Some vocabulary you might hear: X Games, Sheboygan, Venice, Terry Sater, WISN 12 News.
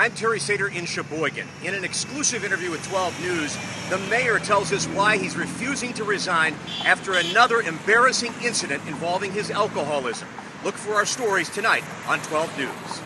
I'm Terry Sater in Sheboygan. In an exclusive interview with 12 News, the mayor tells us why he's refusing to resign after another embarrassing incident involving his alcoholism. Look for our stories tonight on 12 News.